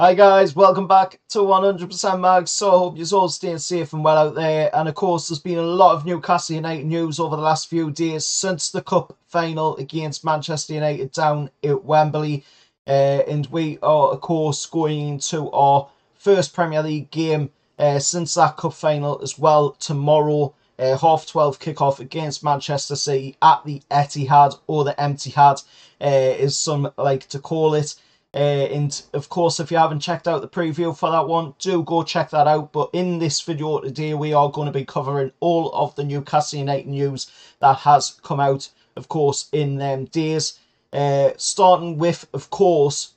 Hi guys, welcome back to 100% Mags. So I hope you're all staying safe and well out there. And of course, there's been a lot of Newcastle United news over the last few days since the cup final against Manchester United down at Wembley. And we are, of course, going into our first Premier League game since that cup final as well tomorrow. 12:30 kickoff against Manchester City at the Etihad, or the Empty Had, as some like to call it. And of course, if you haven't checked out the preview for that one, do go check that out. But in this video today, we are going to be covering all of the Newcastle United news that has come out, of course, in them days. Starting with, of course,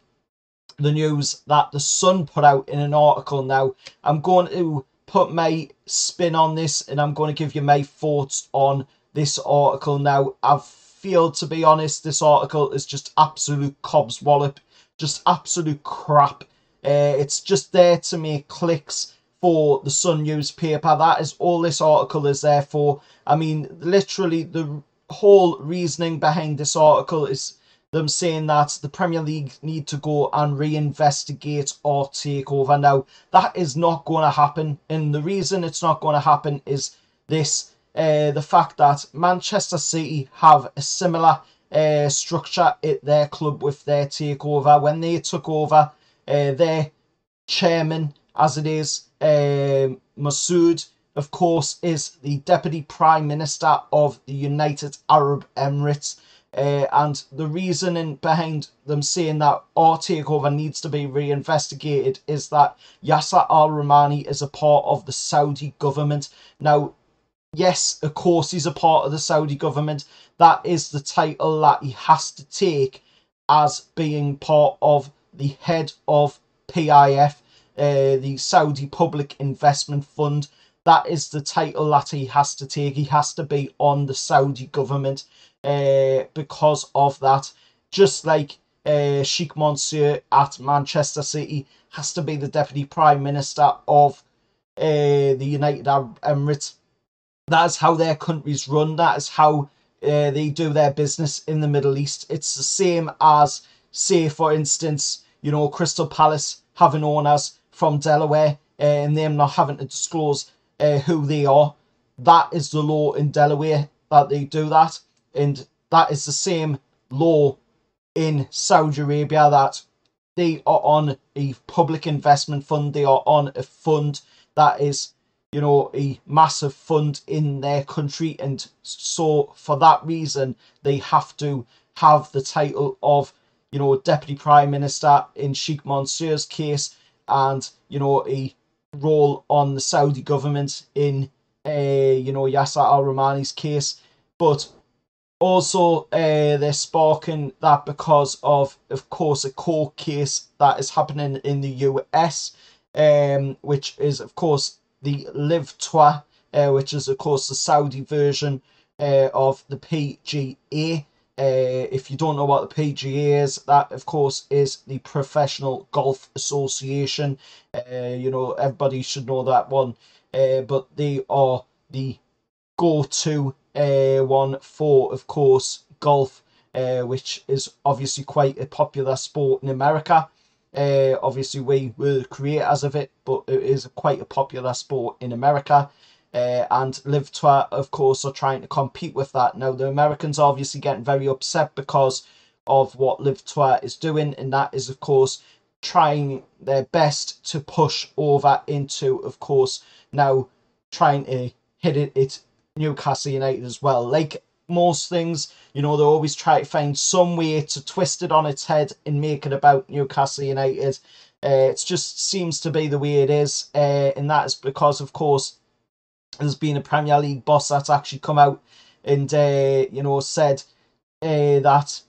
the news that the Sun put out in an article now. I'm going to put my spin on this and I'm going to give you my thoughts on this article now. I feel, to be honest, this article is just absolute cobswallop. Just absolute crap. It's just there to make clicks for the Sun newspaper. That is all this article is there for. I mean, literally the whole reasoning behind this article is them saying that the Premier League need to go and reinvestigate our takeover. Now, that is not going to happen. And the reason it's not going to happen is this. The fact that Manchester City have a similar structure at their club with their takeover. When they took over, their chairman, as it is, Massoud, of course, is the Deputy Prime Minister of the United Arab Emirates. And the reasoning behind them saying that our takeover needs to be reinvestigated is that Yasir Al-Rumayyan is a part of the Saudi government. Now, yes, of course, he's a part of the Saudi government. That is the title that he has to take as being part of the head of PIF, the Saudi Public Investment Fund. That is the title that he has to take. He has to be on the Saudi government because of that. Just like Sheikh Mansour at Manchester City has to be the Deputy Prime Minister of the United Arab Emirates. That is how their countries run. That is how they do their business in the Middle East. It's the same as, say, for instance, you know, Crystal Palace having owners from Delaware and them not having to disclose who they are. That is the law in Delaware that they do that. And that is the same law in Saudi Arabia, that they are on a public investment fund. They are on a fund that is, you know, a massive fund in their country, and so for that reason they have to have the title of, you know, Deputy Prime Minister in Sheikh Mansour's case, and, you know, a role on the Saudi government in you know, Yasser Al-Rumayyan's case. But also they're sparking that because of course, a court case that is happening in the US, which is, of course, the LIV Golf, which is, of course, the Saudi version of the PGA. If you don't know what the PGA is, that, of course, is the Professional Golf Association. You know, everybody should know that one. But they are the go-to one for, of course, golf, which is obviously quite a popular sport in America. Obviously we were the creators of it, but it is quite a popular sport in America, and LIV Golf, of course, are trying to compete with that. Now, the Americans are obviously getting very upset because of what LIV Golf is doing, and that is, of course, trying their best to push over into, of course, now trying to hit it at Newcastle United as well. Like most things, you know, they always try to find some way to twist it on its head and make it about Newcastle United. It just seems to be the way it is, and that is because, of course, there's been a Premier League boss that's actually come out and you know, said that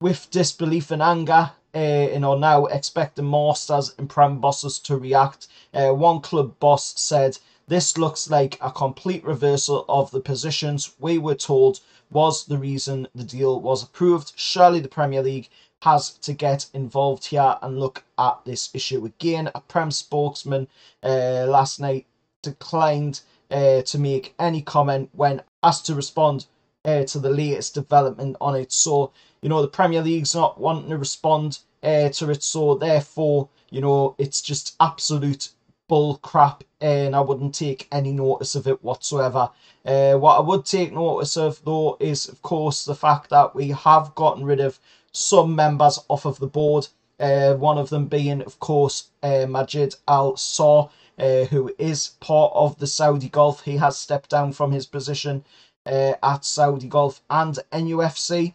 with disbelief and anger, and are now expecting masters and Prem bosses to react. One club boss said, "This looks like a complete reversal of the positions we were told was the reason the deal was approved. Surely the Premier League has to get involved here and look at this issue again." A Prem spokesman last night declined to make any comment when asked to respond to the latest development on it. So, you know, the Premier League's not wanting to respond to it, so therefore, You know, it's just absolute bull crap, and I wouldn't take any notice of it whatsoever. What I would take notice of, though, is, of course, the fact that we have gotten rid of some members off of the board. One of them being, of course, Majid Al Saw, who is part of the Saudi Golf. He has stepped down from his position at Saudi Golf and NUFC.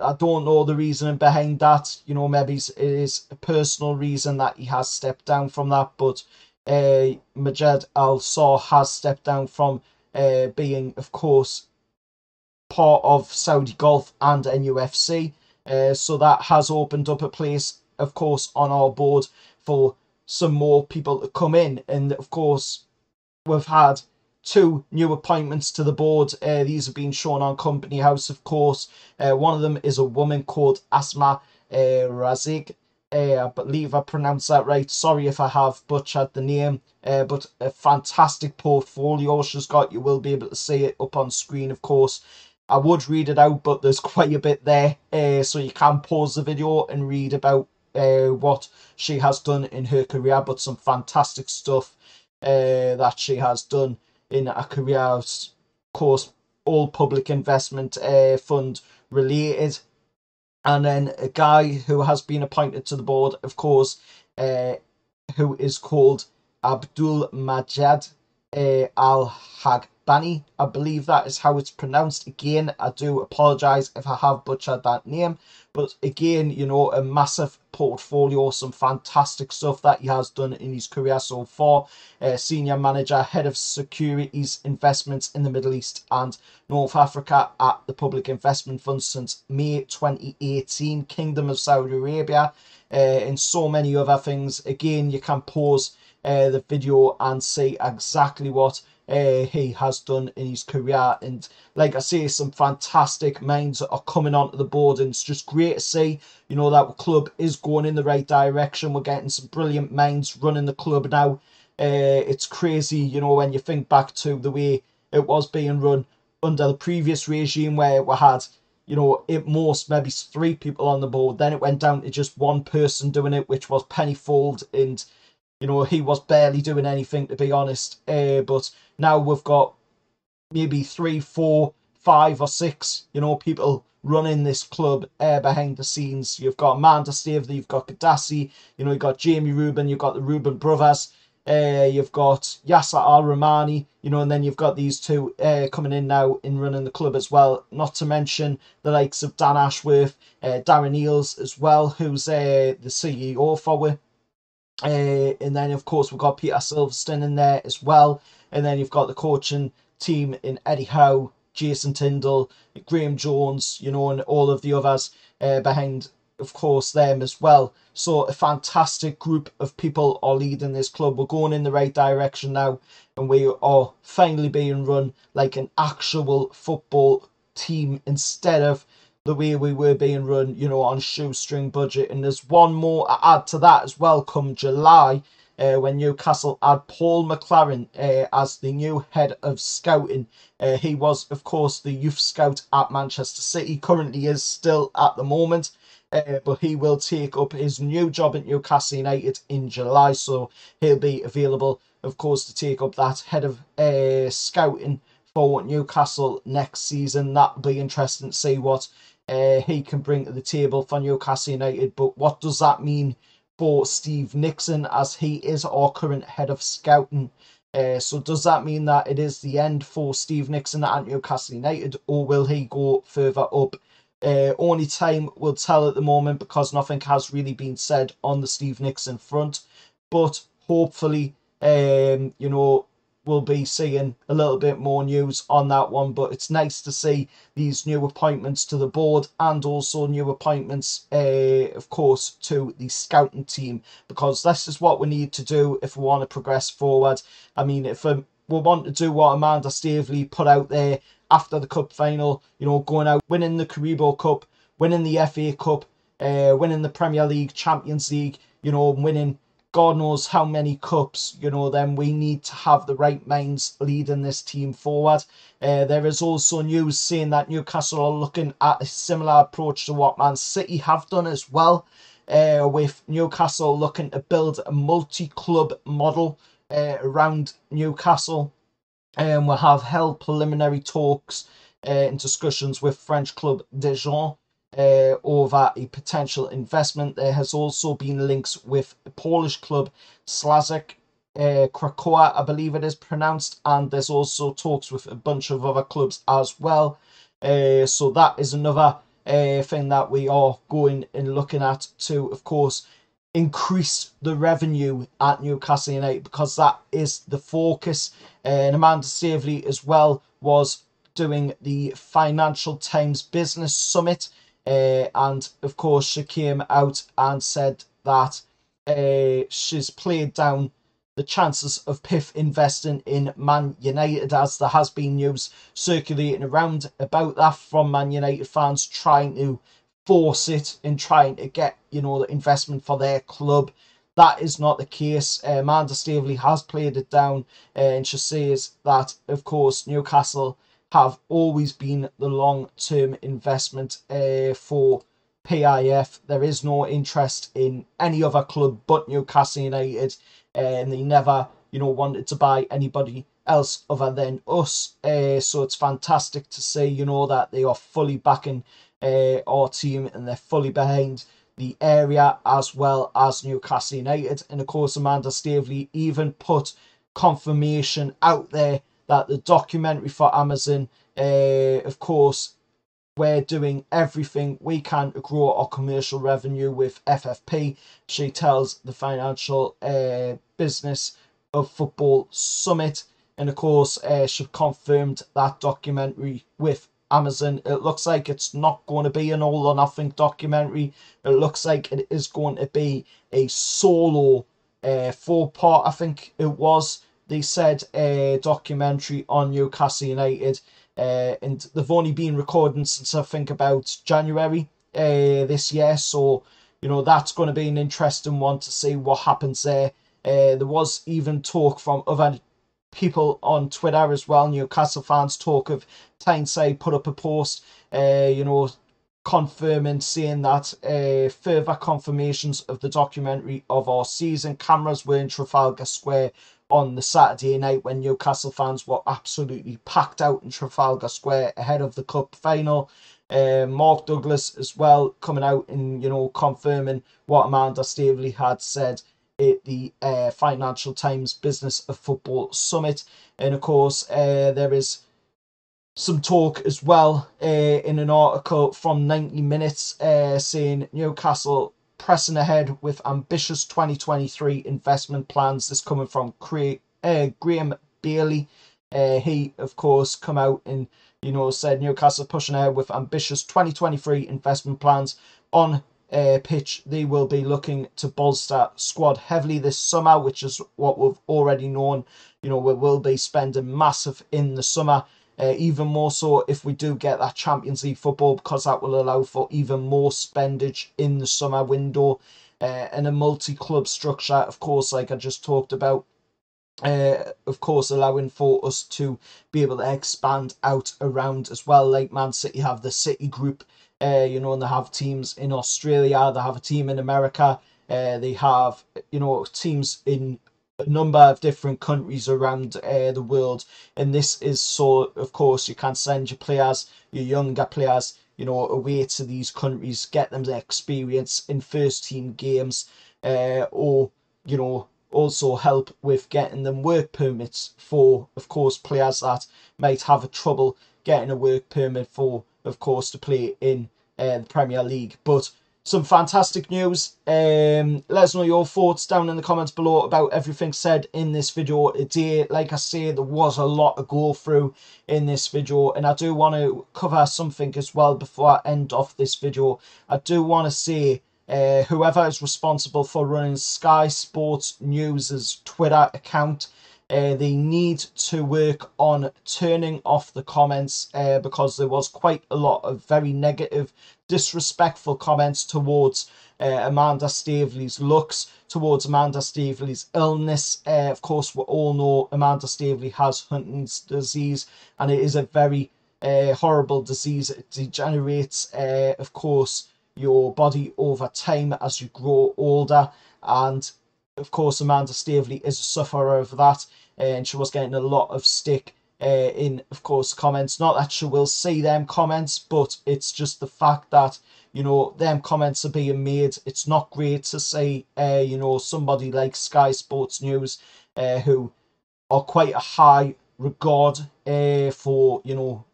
I don't know the reasoning behind that. You know, maybe it is a personal reason that he has stepped down from that. But Majid Al Saw has stepped down from being, of course, part of Saudi Golf and NUFC. So that has opened up a place, of course, on our board for some more people to come in. And, of course, we've had two new appointments to the board. These have been shown on Company House, of course. One of them is a woman called Asma Razig. I believe I pronounced that right. Sorry if I have butchered the name. But a fantastic portfolio she's got. You will be able to see it up on screen, of course. I would read it out, but there's quite a bit there. So you can pause the video and read about what she has done in her career. But some fantastic stuff that she has done in a career. Of course, all public investment fund related. And then a guy who has been appointed to the board, of course, who is called Abdul Majid Al Haq Danny. I believe that is how it's pronounced. Again, I do apologise if I have butchered that name. But again, you know, a massive portfolio, some fantastic stuff that he has done in his career so far. Senior manager, head of securities investments in the Middle East and North Africa at the Public Investment Fund since May 2018, Kingdom of Saudi Arabia, and so many other things. Again, you can pause the video and see exactly what he has done in his career. And like I say, some fantastic minds are coming onto the board, and it's just great to see, you know, that the club is going in the right direction. We're getting some brilliant minds running the club now. It's crazy, you know, when you think back to the way it was being run under the previous regime, where we had, you know, at most maybe three people on the board. Then it went down to just one person doing it, which was Pennyfold, and you know, he was barely doing anything, to be honest. But now we've got maybe 3, 4, 5 or 6, you know, people running this club behind the scenes. You've got Amanda Staveley, you've got Gadassi, you know, you've got Jamie Rubin, you've got the Rubin brothers, you've got Yasir Al-Rumayyan, you know, and then you've got these two coming in now and running the club as well. Not to mention the likes of Dan Ashworth, Darren Eales as well, who's the CEO for it. And then, of course, we've got Peter Silverstone in there as well. And then you've got the coaching team in Eddie Howe, Jason Tindall, Graham Jones, you know, and all of the others behind, of course, them as well. So a fantastic group of people are leading this club. We're going in the right direction now, and we are finally being run like an actual football team instead of the way we were being run, you know, on shoestring budget. And there's one more I add to that as well. Come July, when Newcastle had Paul McLaren as the new head of scouting. He was, of course, the youth scout at Manchester City. Currently is still at the moment, but he will take up his new job at Newcastle United in July. So he'll be available, of course, to take up that head of scouting for Newcastle next season. That'll be interesting to see what he can bring to the table for Newcastle United. But what does that mean for Steve Nixon, as he is our current head of scouting? So does that mean that it is the end for Steve Nixon at Newcastle United, or will he go further up? Only time will tell at the moment, because nothing has really been said on the Steve Nixon front. But hopefully, you know, we'll be seeing a little bit more news on that one. But it's nice to see these new appointments to the board, and also new appointments, of course, to the scouting team, because this is what we need to do if we want to progress forward. I mean, if we want to do what Amanda Staveley put out there after the cup final, you know, going out, winning the Carabao Cup, winning the FA Cup, winning the Premier League, Champions League, you know, winning God knows how many cups, you know, then we need to have the right minds leading this team forward. There is also news saying that Newcastle are looking at a similar approach to what Man City have done as well. with Newcastle looking to build a multi-club model around Newcastle. We'll have held preliminary talks and discussions with French club Dijon over a potential investment. There has also been links with Polish club Slazik Krakow, I believe it is pronounced, and there's also talks with a bunch of other clubs as well. So that is another thing that we are going and looking at to, of course, increase the revenue at Newcastle United, because that is the focus. And Amanda Staveley as well was doing the Financial Times Business Summit, and of course she came out and said that she's played down the chances of PIF investing in Man United, as there has been news circulating around about that from Man United fans trying to force it and trying to get, you know, the investment for their club. That is not the case. Amanda Staveley has played it down, and she says that, of course, Newcastle have always been the long-term investment for PIF. There is no interest in any other club but Newcastle United, and they never, you know, wanted to buy anybody else other than us. So it's fantastic to see, you know, that they are fully backing our team, and they're fully behind the area as well as Newcastle United. And of course, Amanda Staveley even put confirmation out there that the documentary for Amazon, of course, we're doing everything we can to grow our commercial revenue with FFP, she tells the Financial Business of Football Summit. And of course, she confirmed that documentary with Amazon. It looks like it's not going to be an all or nothing documentary. It looks like it is going to be a solo four-part, I think it was, they said, a documentary on Newcastle United. And they've only been recording since, I think, about January this year. So, you know, that's going to be an interesting one to see what happens there. There was even talk from other people on Twitter as well, Newcastle fans, talk of Tyneside put up a post, you know, confirming, saying that further confirmations of the documentary of our season. Cameras were in Trafalgar Square on the Saturday night when Newcastle fans were absolutely packed out in Trafalgar Square ahead of the cup final. Mark Douglas as well coming out and, you know, confirming what Amanda Staveley had said at the Financial Times Business of Football Summit. And of course, there is some talk as well in an article from 90 Minutes saying Newcastle pressing ahead with ambitious 2023 investment plans. This coming from Graham Bailey. He, of course, come out and, you know, said Newcastle pushing ahead with ambitious 2023 investment plans on pitch. They will be looking to bolster squad heavily this summer, which is what we've already known. You know, we will be spending massive in the summer. Even more so if we do get that Champions League football, because that will allow for even more spendage in the summer window, and a multi-club structure, of course, like I just talked about, of course, allowing for us to be able to expand out around as well. Like Man City have the City Group, you know, and they have teams in Australia, they have a team in America, they have, you know, teams in a number of different countries around the world. And this is so, of course, you can send your players, your younger players, you know, away to these countries, get them the experience in first team games, or, you know, also help with getting them work permits for, of course, players that might have trouble getting a work permit for, of course, to play in the Premier League. But some fantastic news. Let us know your thoughts down in the comments below about everything said in this video today. Like I say, there was a lot to go through in this video, and I do want to cover something as well before I end off this video. I do want to say whoever is responsible for running Sky Sports News' Twitter account, they need to work on turning off the comments, because there was quite a lot of very negative, disrespectful comments towards Amanda Staveley's looks, towards Amanda Staveley's illness. Of course, we all know Amanda Staveley has Huntington's disease, and it is a very horrible disease. It degenerates, of course, your body over time as you grow older. And of course, Amanda Staveley is a sufferer of that, and she was getting a lot of stick in, of course, comments. Not that she will see them comments, but it's just the fact that, you know, them comments are being made. It's not great to see, you know, somebody like Sky Sports News, who are quite a high regard for, you know,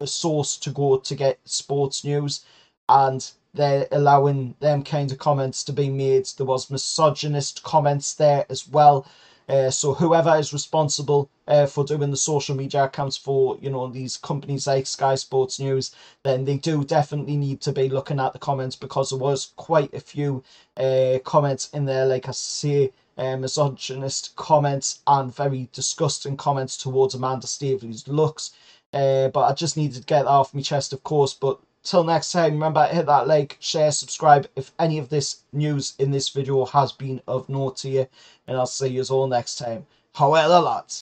a source to go to get sports news, and they're allowing them kind of comments to be made. There was misogynist comments there as well. So whoever is responsible for doing the social media accounts for, you know, these companies like Sky Sports News, then they do definitely need to be looking at the comments, because there was quite a few comments in there, like I say, misogynist comments and very disgusting comments towards Amanda Staveley's looks. But I just needed to get that off my chest, of course. But till next time, remember, hit that like, share, subscribe if any of this news in this video has been of note to you. And I'll see you all next time. However, lads.